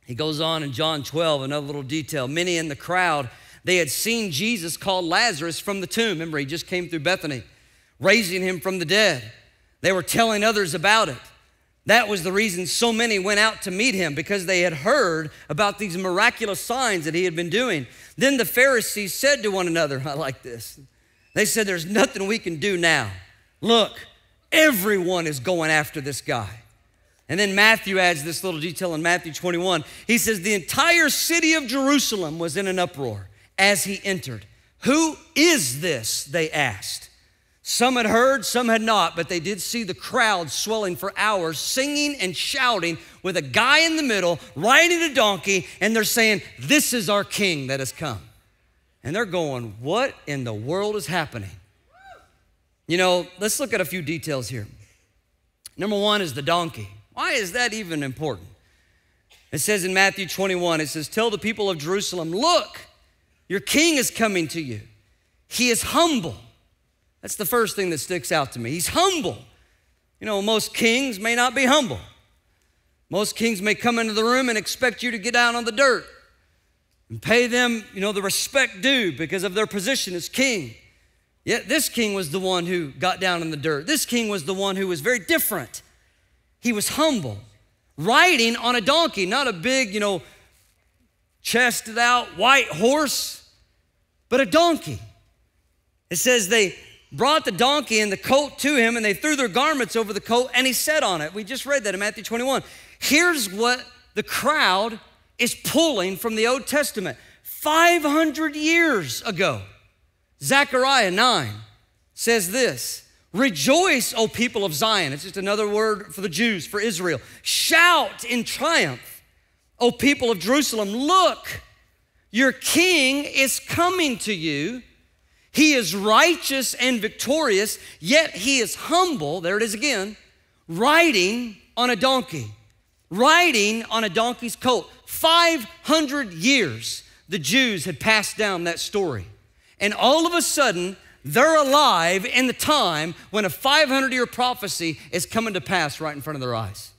He goes on in John twelve, another little detail. Many in the crowd, they had seen Jesus call Lazarus from the tomb. Remember, he just came through Bethany, raising him from the dead. They were telling others about it. That was the reason so many went out to meet him, because they had heard about these miraculous signs that he had been doing. Then the Pharisees said to one another, I like this. They said, there's nothing we can do now. Look, everyone is going after this guy. And then Matthew adds this little detail in Matthew twenty-one. He says, the entire city of Jerusalem was in an uproar as he entered. Who is this, they asked. Some had heard, some had not, but they did see the crowd swelling for hours, singing and shouting, with a guy in the middle riding a donkey, and they're saying, this is our king that has come. And they're going, what in the world is happening? You know, let's look at a few details here. Number one is the donkey. Why is that even important? It says in Matthew twenty-one, it says, tell the people of Jerusalem, look, your king is coming to you. He is humble. That's the first thing that sticks out to me. He's humble. You know, most kings may not be humble. Most kings may come into the room and expect you to get down on the dirt and pay them, you know, the respect due because of their position as king. Yet this king was the one who got down in the dirt. This king was the one who was very different. He was humble, riding on a donkey, not a big, you know, chested out white horse, but a donkey. It says they brought the donkey and the colt to him, and they threw their garments over the colt, and he sat on it. We just read that in Matthew twenty-one. Here's what the crowd is pulling from the Old Testament. five hundred years ago, Zechariah nine says this, rejoice, O people of Zion. It's just another word for the Jews, for Israel. Shout in triumph, O people of Jerusalem. Look, your king is coming to you. He is righteous and victorious, yet he is humble, there it is again, riding on a donkey, riding on a donkey's colt. five hundred years the Jews had passed down that story. And all of a sudden, they're alive in the time when a five hundred year prophecy is coming to pass right in front of their eyes.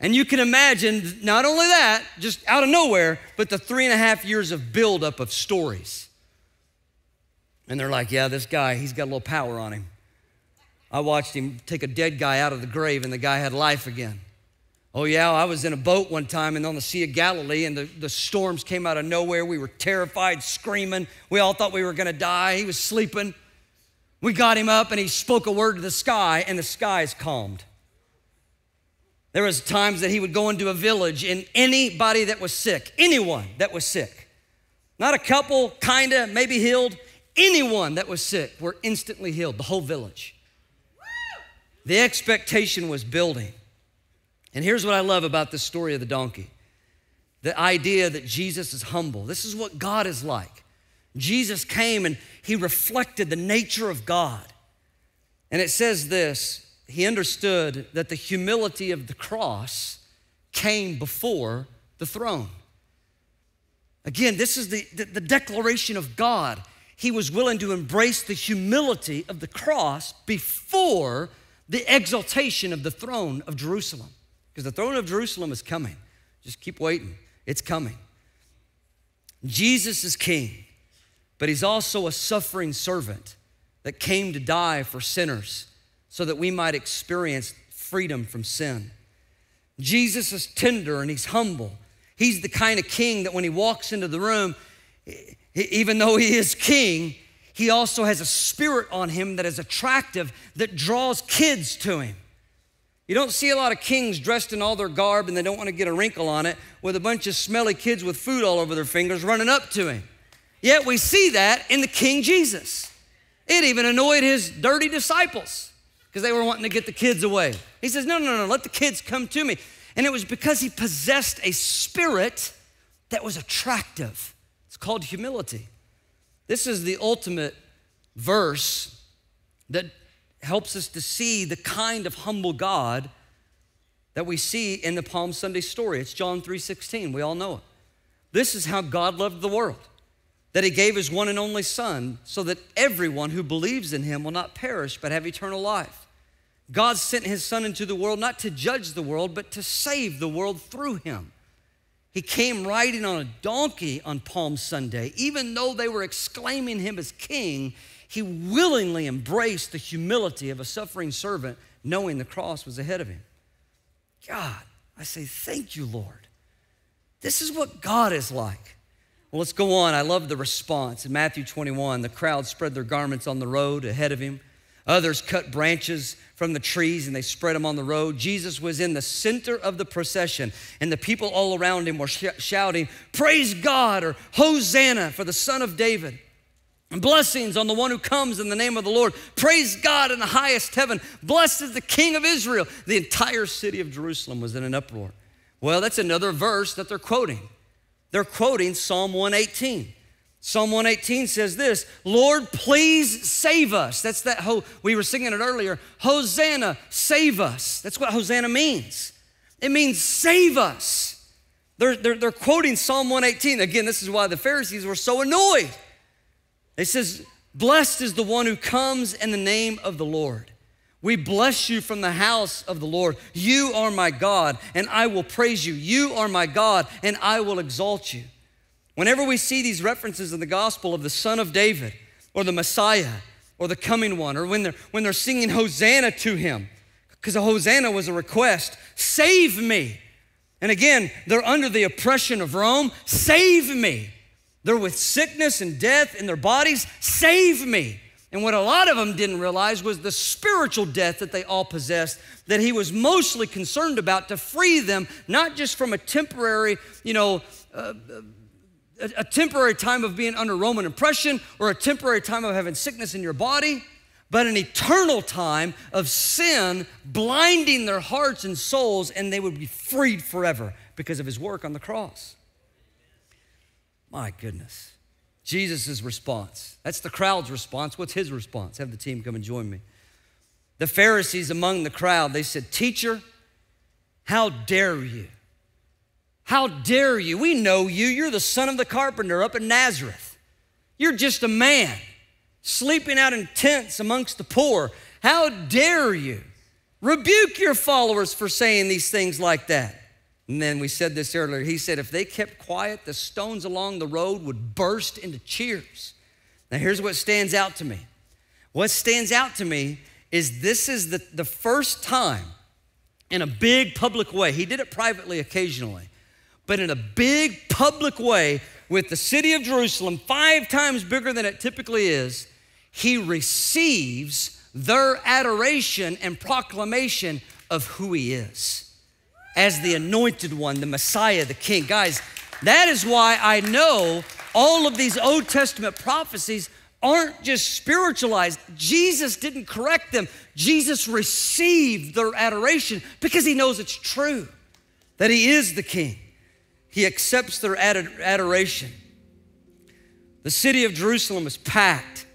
And you can imagine not only that, just out of nowhere, but the three and a half years of buildup of stories. And they're like, yeah, this guy, he's got a little power on him. I watched him take a dead guy out of the grave and the guy had life again. Oh yeah, I was in a boat one time and on the Sea of Galilee and the, the storms came out of nowhere. We were terrified, screaming. We all thought we were gonna die. He was sleeping. We got him up and he spoke a word to the sky and the skies calmed. There was times that he would go into a village and anybody that was sick, anyone that was sick, not a couple, kinda, maybe healed, anyone that was sick were instantly healed, the whole village. The expectation was building. And here's what I love about this story of the donkey. The idea that Jesus is humble. This is what God is like. Jesus came and he reflected the nature of God. And it says this, he understood that the humility of the cross came before the throne. Again, this is the, the, the declaration of God. He was willing to embrace the humility of the cross before the exaltation of the throne of Jerusalem. Because the throne of Jerusalem is coming. Just keep waiting, it's coming. Jesus is king, but he's also a suffering servant that came to die for sinners so that we might experience freedom from sin. Jesus is tender and he's humble. He's the kind of king that when he walks into the room, even though he is king, he also has a spirit on him that is attractive, that draws kids to him. You don't see a lot of kings dressed in all their garb and they don't want to get a wrinkle on it with a bunch of smelly kids with food all over their fingers running up to him. Yet we see that in the King Jesus. It even annoyed his dirty disciples because they were wanting to get the kids away. He says, no, no, no, let the kids come to me. And it was because he possessed a spirit that was attractive. It's called humility. This is the ultimate verse that helps us to see the kind of humble God that we see in the Palm Sunday story. It's John three sixteen, we all know it. This is how God loved the world, that he gave his one and only son so that everyone who believes in him will not perish but have eternal life. God sent his son into the world not to judge the world but to save the world through him. He came riding on a donkey on Palm Sunday. Even though they were exclaiming him as king, he willingly embraced the humility of a suffering servant, knowing the cross was ahead of him. God, I say, thank you, Lord. This is what God is like. Well, let's go on. I love the response. In Matthew twenty-one, the crowd spread their garments on the road ahead of him. Others cut branches from the trees and they spread them on the road. Jesus was in the center of the procession and the people all around him were sh shouting, praise God, or Hosanna for the Son of David. And blessings on the one who comes in the name of the Lord. Praise God in the highest heaven. Blessed is the King of Israel. The entire city of Jerusalem was in an uproar. Well, that's another verse that they're quoting. They're quoting Psalm one eighteen. Psalm one eighteen says this, Lord, please save us. That's that, ho we were singing it earlier, Hosanna, save us. That's what Hosanna means. It means save us. They're, they're, they're quoting Psalm one eighteen. Again, this is why the Pharisees were so annoyed. It says, blessed is the one who comes in the name of the Lord. We bless you from the house of the Lord. You are my God, and I will praise you. You are my God, and I will exalt you. Whenever we see these references in the gospel of the Son of David or the Messiah or the coming one, or when they're, when they're singing Hosanna to him, because a Hosanna was a request, save me. And again, they're under the oppression of Rome, save me. They're with sickness and death in their bodies, save me. And what a lot of them didn't realize was the spiritual death that they all possessed, that he was mostly concerned about to free them, not just from a temporary, you know, uh, a temporary time of being under Roman oppression or a temporary time of having sickness in your body, but an eternal time of sin blinding their hearts and souls, and they would be freed forever because of his work on the cross. My goodness, Jesus' response. That's the crowd's response. What's his response? Have the team come and join me. The Pharisees among the crowd, they said, teacher, how dare you? How dare you? We know you. You're the son of the carpenter up in Nazareth. You're just a man sleeping out in tents amongst the poor. How dare you? Rebuke your followers for saying these things like that. And then we said this earlier. He said, if they kept quiet, the stones along the road would burst into cheers. Now, here's what stands out to me. What stands out to me is this is the, the first time in a big public way. He did it privately occasionally, but in a big public way with the city of Jerusalem, five times bigger than it typically is, he receives their adoration and proclamation of who he is as the anointed one, the Messiah, the King. Guys, that is why I know all of these Old Testament prophecies aren't just spiritualized. Jesus didn't correct them. Jesus received their adoration because he knows it's true, that he is the King. He accepts their adoration. The city of Jerusalem is packed,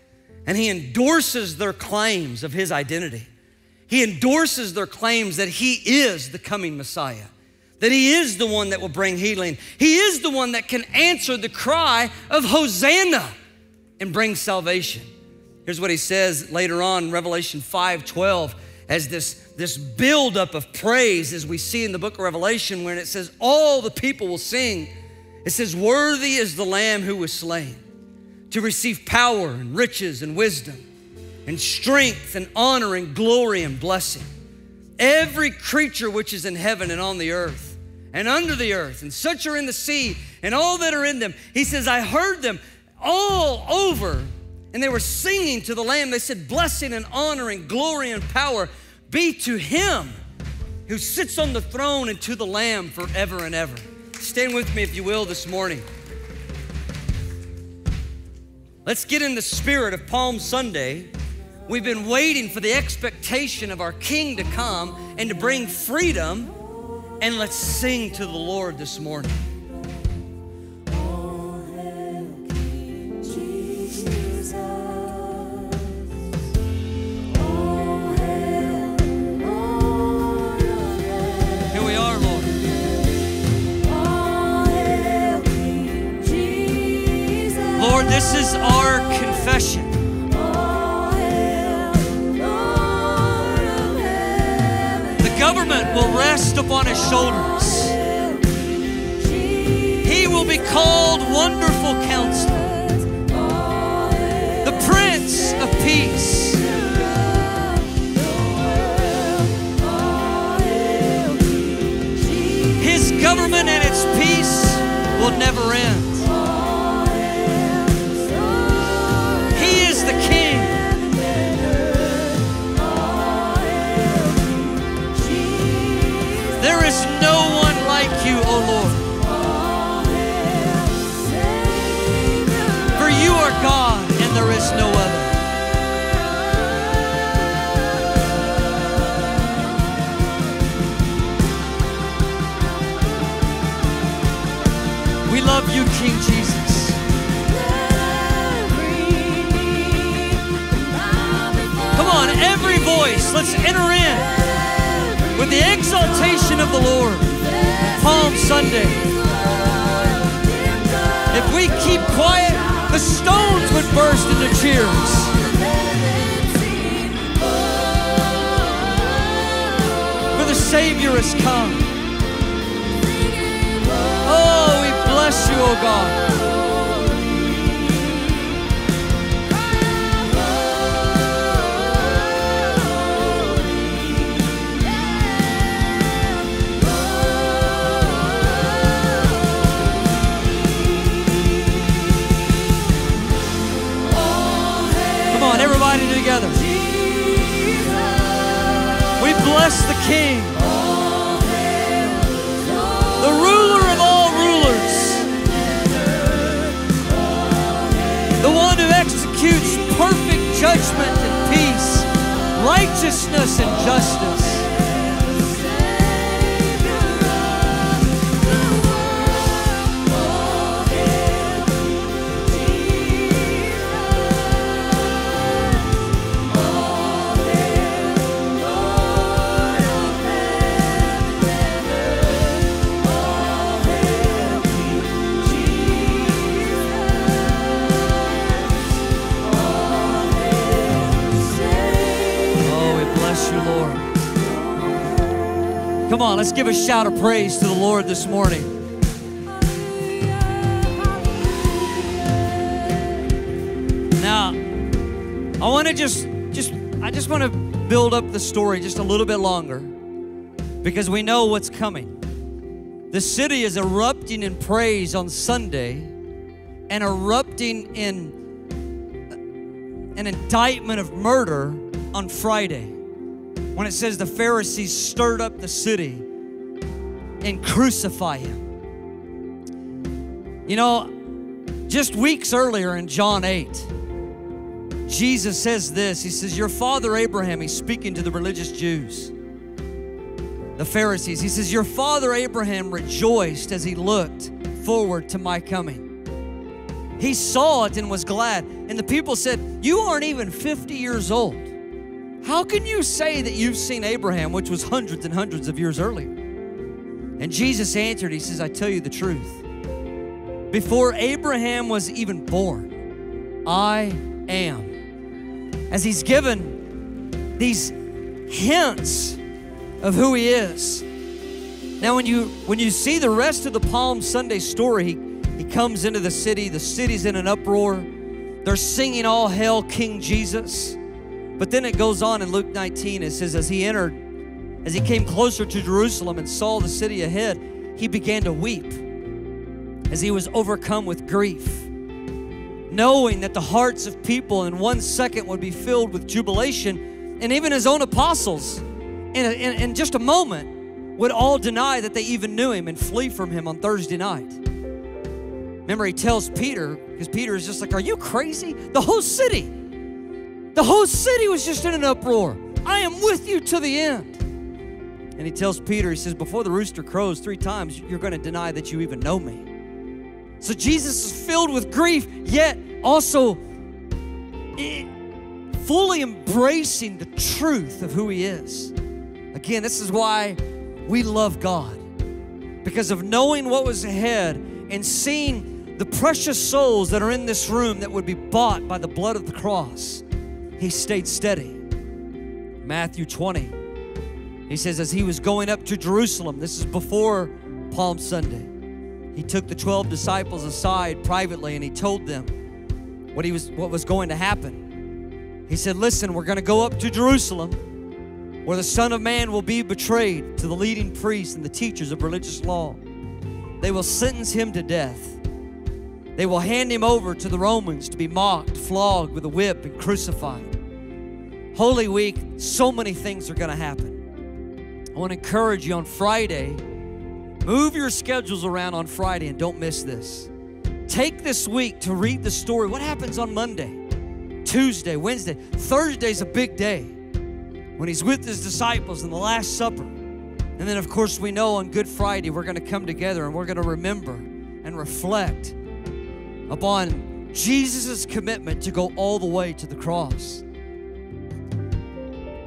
and he endorses their claims of his identity. He endorses their claims that he is the coming Messiah, that he is the one that will bring healing. He is the one that can answer the cry of Hosanna and bring salvation. Here's what he says later on in Revelation five twelve, as this, this buildup of praise as we see in the book of Revelation, when it says all the people will sing. It says, worthy is the Lamb who was slain to receive power and riches and wisdom and strength and honor and glory and blessing. Every creature which is in heaven and on the earth and under the earth and such are in the sea and all that are in them. He says, I heard them all over, and they were singing to the Lamb. They said, blessing and honor and glory and power be to him who sits on the throne and to the Lamb forever and ever. Stand with me, if you will, this morning. Let's get in the spirit of Palm Sunday. We've been waiting for the expectation of our King to come and to bring freedom, and let's sing to the Lord this morning. This is our confession. The government will rest upon his shoulders. He will be called Wonderful Counselor, the Prince of Peace. His government and its peace will never end. You, O Lord. For you are God and there is no other. We love you, King Jesus. Come on, every voice, let's enter in with the exaltation of the Lord. Palm Sunday. If we keep quiet, the stones would burst into cheers. For the Savior has come. Oh, we bless you, O God. Together. We bless the King, the ruler of all rulers, the one who executes perfect judgment and peace, righteousness and justice. Come on, let's give a shout of praise to the Lord this morning. Now, I want to just, just, I just want to build up the story just a little bit longer because we know what's coming. The city is erupting in praise on Sunday and erupting in an indictment of murder on Friday, when it says the Pharisees stirred up the city and crucify him. You know, just weeks earlier in John eight, Jesus says this. He says, your father Abraham, he's speaking to the religious Jews, the Pharisees. He says, your father Abraham rejoiced as he looked forward to my coming. He saw it and was glad. And the people said, you aren't even fifty years old. How can you say that you've seen Abraham, which was hundreds and hundreds of years earlier? And Jesus answered, he says, I tell you the truth. Before Abraham was even born, I am. As he's given these hints of who he is. Now, when you, when you see the rest of the Palm Sunday story, he, he comes into the city. The city's in an uproar. They're singing, all hail King Jesus. But then it goes on in Luke nineteen, it says, as he entered, as he came closer to Jerusalem and saw the city ahead, he began to weep as he was overcome with grief, knowing that the hearts of people in one second would be filled with jubilation, and even his own apostles in, a, in, in just a moment would all deny that they even knew him and flee from him on Thursday night. Remember, he tells Peter, because Peter is just like, are you crazy? The whole city. The whole city was just in an uproar. I am with you to the end. And he tells Peter, he says, before the rooster crows three times, you're going to deny that you even know me. So Jesus is filled with grief, yet also fully embracing the truth of who he is. Again, this is why we love God, because of knowing what was ahead and seeing the precious souls that are in this room that would be bought by the blood of the cross. He stayed steady. Matthew twenty, he says, as he was going up to Jerusalem, this is before Palm Sunday, he took the twelve disciples aside privately and he told them what, he was, what was going to happen. He said, listen, we're going to go up to Jerusalem where the Son of Man will be betrayed to the leading priests and the teachers of religious law. They will sentence him to death. They will hand him over to the Romans to be mocked, flogged with a whip, and crucified. Holy Week, so many things are going to happen. I want to encourage you on Friday, move your schedules around on Friday and don't miss this. Take this week to read the story. What happens on Monday, Tuesday, Wednesday? Thursday's a big day when he's with his disciples in the Last Supper. And then, of course, we know on Good Friday we're going to come together and we're going to remember and reflect upon Jesus' commitment to go all the way to the cross.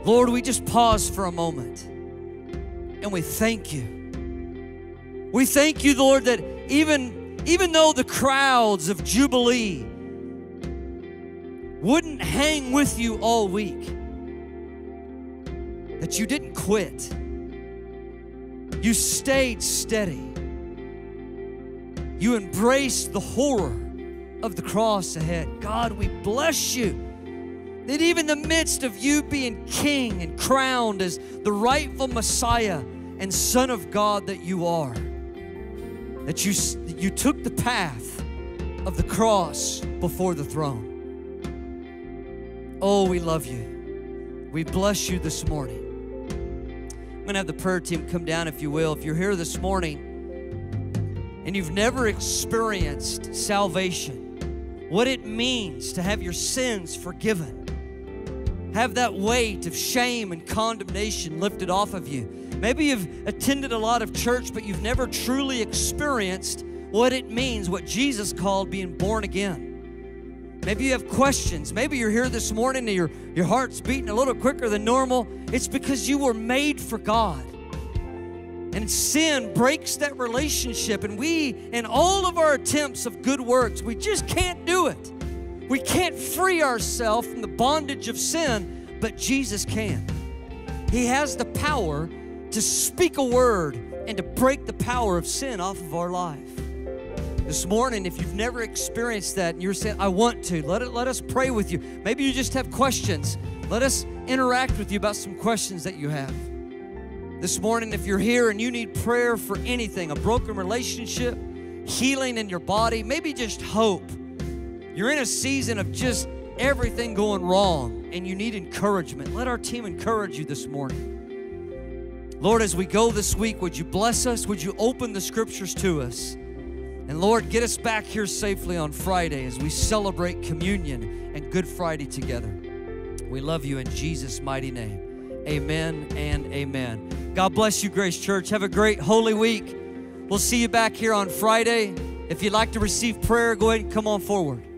Lord, we just pause for a moment and we thank you. We thank you, Lord, that even, even though the crowds of Jubilee wouldn't hang with you all week, that you didn't quit. You stayed steady. You embraced the horror of the cross ahead. God, we bless you that even in the midst of you being king and crowned as the rightful Messiah and Son of God that you are, that you, you took the path of the cross before the throne. Oh, we love you. We bless you this morning. I'm going to have the prayer team come down, if you will. If you're here this morning and you've never experienced salvation, what it means to have your sins forgiven, have that weight of shame and condemnation lifted off of you. Maybe you've attended a lot of church, but you've never truly experienced what it means, what Jesus called being born again. Maybe you have questions. Maybe you're here this morning and your, your heart's beating a little quicker than normal. It's because you were made for God. And sin breaks that relationship. And we, in all of our attempts of good works, we just can't do it. We can't free ourselves from the bondage of sin, but Jesus can. He has the power to speak a word and to break the power of sin off of our life. This morning, if you've never experienced that and you're saying, I want to, let it, let us pray with you. Maybe you just have questions. Let us interact with you about some questions that you have. This morning, if you're here and you need prayer for anything, a broken relationship, healing in your body, maybe just hope. You're in a season of just everything going wrong and you need encouragement. Let our team encourage you this morning. Lord, as we go this week, would you bless us? Would you open the scriptures to us? And Lord, get us back here safely on Friday as we celebrate communion and Good Friday together. We love you in Jesus' mighty name. Amen and amen. God bless you, Grace Church. Have a great Holy Week. We'll see you back here on Friday. If you'd like to receive prayer, go ahead and come on forward.